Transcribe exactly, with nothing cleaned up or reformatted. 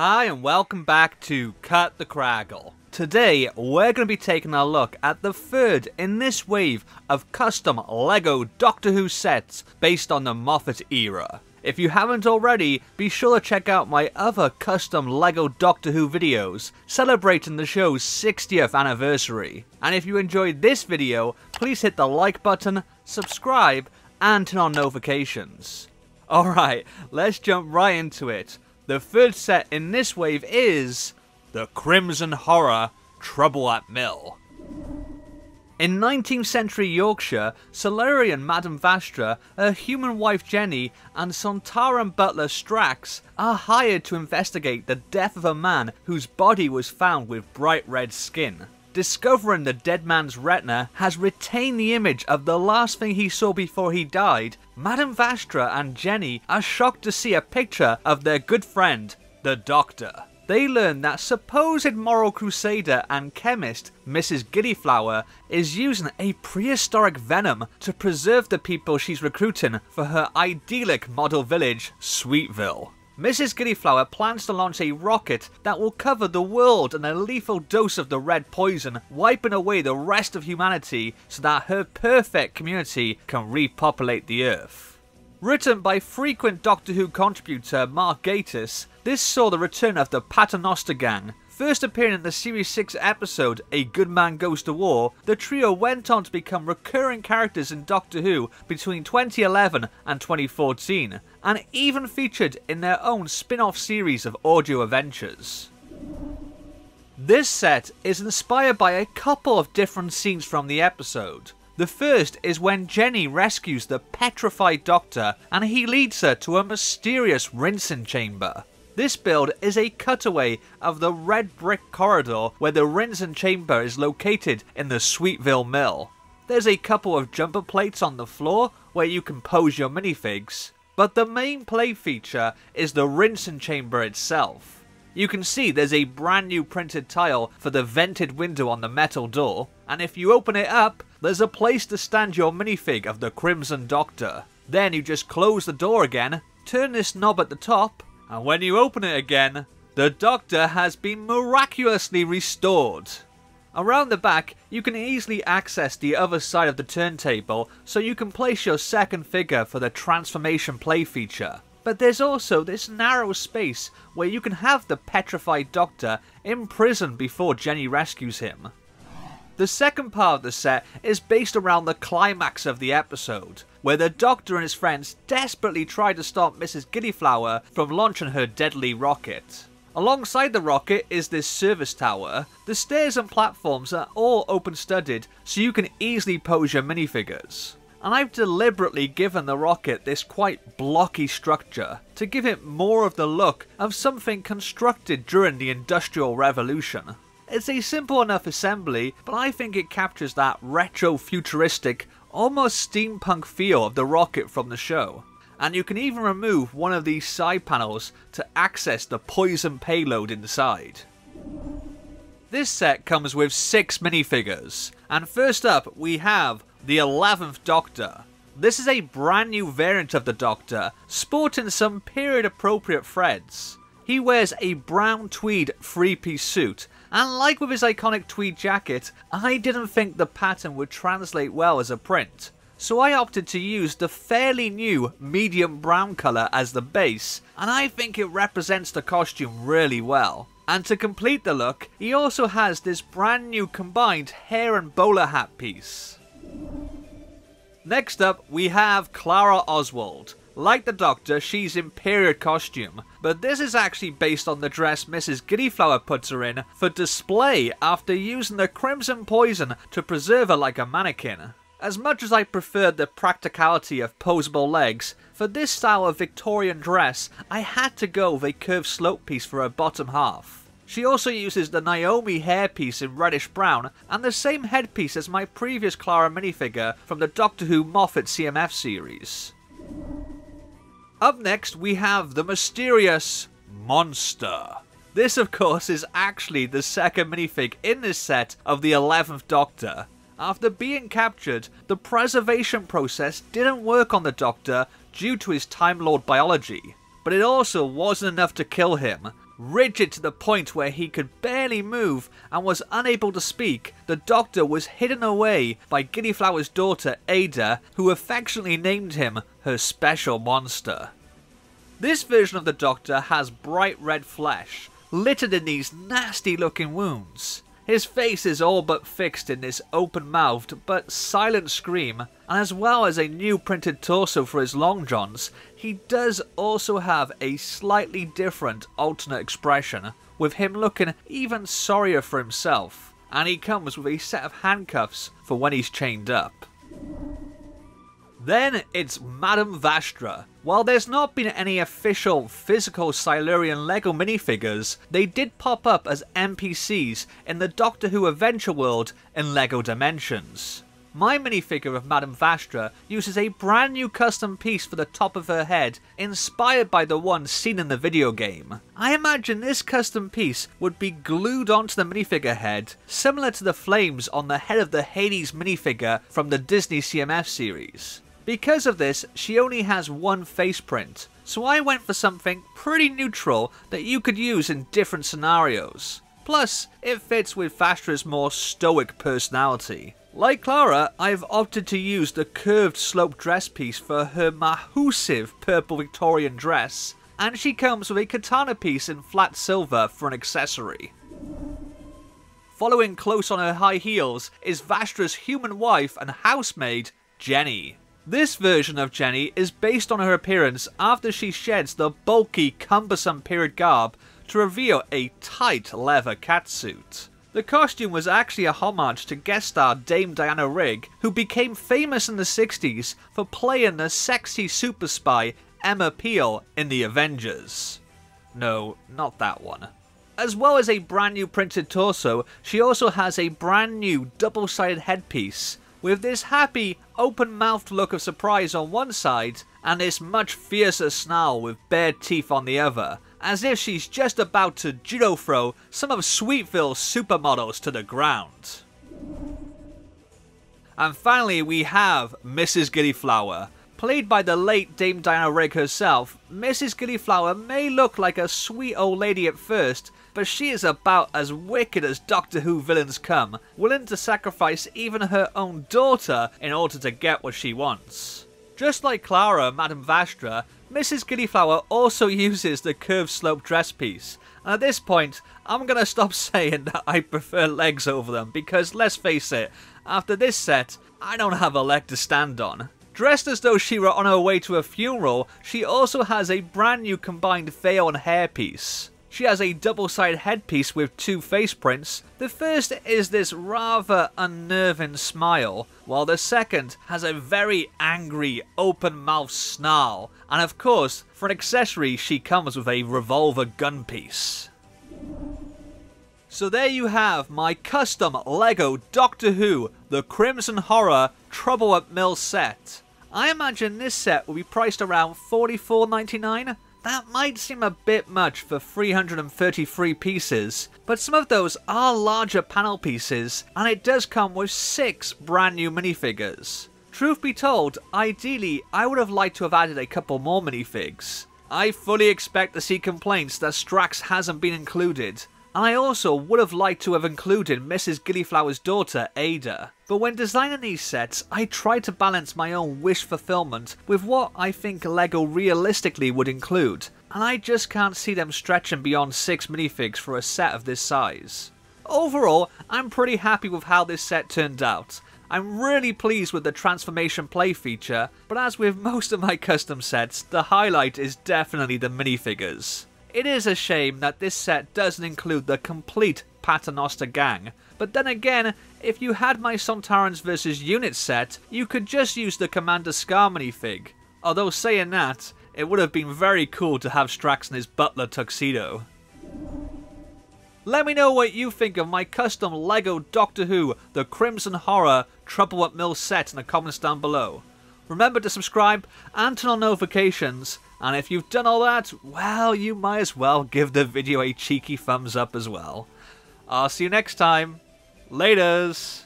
Hi and welcome back to Cut the Kragle. Today we're going to be taking a look at the third in this wave of custom Lego Doctor Who sets based on the Moffat era. If you haven't already, be sure to check out my other custom Lego Doctor Who videos celebrating the show's sixtieth anniversary. And if you enjoyed this video, please hit the like button, subscribe and turn on notifications. Alright, let's jump right into it. The third set in this wave is the Crimson Horror, Trouble at Mill. In nineteenth century Yorkshire, Silurian Madame Vastra, her human wife Jenny, and Sontaran butler Strax are hired to investigate the death of a man whose body was found with bright red skin. Discovering the dead man's retina has retained the image of the last thing he saw before he died, Madame Vastra and Jenny are shocked to see a picture of their good friend, the Doctor. They learn that supposed moral crusader and chemist, Missus Gillyflower, is using a prehistoric venom to preserve the people she's recruiting for her idyllic model village, Sweetville. Missus Gillyflower plans to launch a rocket that will cover the world in a lethal dose of the red poison, wiping away the rest of humanity so that her perfect community can repopulate the Earth. Written by frequent Doctor Who contributor Mark Gatiss, this saw the return of the Paternoster Gang. First appearing in the Series six episode, A Good Man Goes to War, the trio went on to become recurring characters in Doctor Who between twenty eleven and twenty fourteen, and even featured in their own spin-off series of audio adventures. This set is inspired by a couple of different scenes from the episode. The first is when Jenny rescues the petrified Doctor and he leads her to a mysterious rinsing chamber. This build is a cutaway of the red brick corridor where the rinsing chamber is located in the Sweetville Mill. There's a couple of jumper plates on the floor where you can pose your minifigs, but the main play feature is the rinsing chamber itself. You can see there's a brand new printed tile for the vented window on the metal door, and if you open it up, there's a place to stand your minifig of the Crimson Doctor. Then you just close the door again, turn this knob at the top, and when you open it again, the Doctor has been miraculously restored. Around the back, you can easily access the other side of the turntable, so you can place your second figure for the transformation play feature. But there's also this narrow space where you can have the petrified Doctor imprisoned before Jenny rescues him. The second part of the set is based around the climax of the episode, where the Doctor and his friends desperately try to stop Missus Gillyflower from launching her deadly rocket. Alongside the rocket is this service tower. The stairs and platforms are all open-studded, so you can easily pose your minifigures. And I've deliberately given the rocket this quite blocky structure, to give it more of the look of something constructed during the Industrial Revolution. It's a simple enough assembly, but I think it captures that retro-futuristic, almost steampunk feel of the rocket from the show. And you can even remove one of these side panels to access the poison payload inside. This set comes with six minifigures, and first up we have the eleventh Doctor. This is a brand new variant of the Doctor, sporting some period-appropriate threads. He wears a brown tweed three-piece suit, and like with his iconic tweed jacket, I didn't think the pattern would translate well as a print, so I opted to use the fairly new medium brown colour as the base, and I think it represents the costume really well. And to complete the look, he also has this brand new combined hair and bowler hat piece. Next up, we have Clara Oswald. Like the Doctor, she's in period costume, but this is actually based on the dress Missus Gillyflower puts her in for display after using the crimson poison to preserve her like a mannequin. As much as I preferred the practicality of posable legs, for this style of Victorian dress, I had to go with a curved slope piece for her bottom half. She also uses the Naomi hairpiece in reddish brown and the same headpiece as my previous Clara minifigure from the Doctor Who Moffat C M F series. Up next, we have the mysterious Monster. This, of course, is actually the second minifig in this set of the eleventh Doctor. After being captured, the preservation process didn't work on the Doctor due to his Time Lord biology, but it also wasn't enough to kill him, rigid to the point where he could barely move and was unable to speak, the Doctor was hidden away by Gillyflower's daughter Ada, who affectionately named him her special monster. This version of the Doctor has bright red flesh, littered in these nasty looking wounds. His face is all but fixed in this open-mouthed but silent scream, and as well as a new printed torso for his long johns, he does also have a slightly different alternate expression, with him looking even sorrier for himself, and he comes with a set of handcuffs for when he's chained up. Then it's Madame Vastra. While there's not been any official physical Silurian Lego minifigures, they did pop up as N P Cs in the Doctor Who Adventure World in Lego Dimensions. My minifigure of Madame Vastra uses a brand new custom piece for the top of her head, inspired by the one seen in the video game. I imagine this custom piece would be glued onto the minifigure head, similar to the flames on the head of the Hades minifigure from the Disney C M F series. Because of this, she only has one face print, so I went for something pretty neutral that you could use in different scenarios. Plus, it fits with Vastra's more stoic personality. Like Clara, I've opted to use the curved slope dress piece for her mahoosive purple Victorian dress, and she comes with a katana piece in flat silver for an accessory. Following close on her high heels is Vastra's human wife and housemaid, Jenny. This version of Jenny is based on her appearance after she sheds the bulky, cumbersome period garb to reveal a tight leather catsuit. The costume was actually a homage to guest star Dame Diana Rigg, who became famous in the sixties for playing the sexy super spy Emma Peel in The Avengers. No, not that one. As well as a brand new printed torso, she also has a brand new double-sided headpiece, with this happy, open-mouthed look of surprise on one side, and this much fiercer snarl with bare teeth on the other, as if she's just about to judo-throw some of Sweetville's supermodels to the ground. And finally we have Missus Gillyflower. Played by the late Dame Diana Rigg herself, Missus Gillyflower may look like a sweet old lady at first, but she is about as wicked as Doctor Who villains come, willing to sacrifice even her own daughter in order to get what she wants. Just like Clara, Madame Vastra, Missus Gillyflower also uses the curved slope dress piece, and at this point I'm gonna stop saying that I prefer legs over them, because let's face it, after this set I don't have a leg to stand on. Dressed as though she were on her way to a funeral, she also has a brand new combined veil and hairpiece. She has a double-sided headpiece with two face prints. The first is this rather unnerving smile, while the second has a very angry, open-mouthed snarl. And of course, for an accessory, she comes with a revolver gun piece. So there you have my custom Lego Doctor Who, the Crimson Horror Trouble at Mill set. I imagine this set will be priced around forty-four ninety-nine. That might seem a bit much for three hundred thirty-three pieces, but some of those are larger panel pieces, and it does come with six brand new minifigures. Truth be told, ideally I would have liked to have added a couple more minifigs. I fully expect to see complaints that Strax hasn't been included, and I also would have liked to have included Missus Gillyflower's daughter, Ada. But when designing these sets, I tried to balance my own wish fulfillment with what I think LEGO realistically would include, and I just can't see them stretching beyond six minifigs for a set of this size. Overall, I'm pretty happy with how this set turned out. I'm really pleased with the transformation play feature, but as with most of my custom sets, the highlight is definitely the minifigures. It is a shame that this set doesn't include the complete Paternoster Gang, but then again, if you had my Sontarans versus. Unit set, you could just use the Commander Scarmony fig. Although saying that, it would have been very cool to have Strax in his butler tuxedo. Let me know what you think of my custom LEGO Doctor Who, the Crimson Horror Trouble at Mill set in the comments down below. Remember to subscribe and turn on notifications, and if you've done all that, well, you might as well give the video a cheeky thumbs up as well. I'll see you next time. Laters!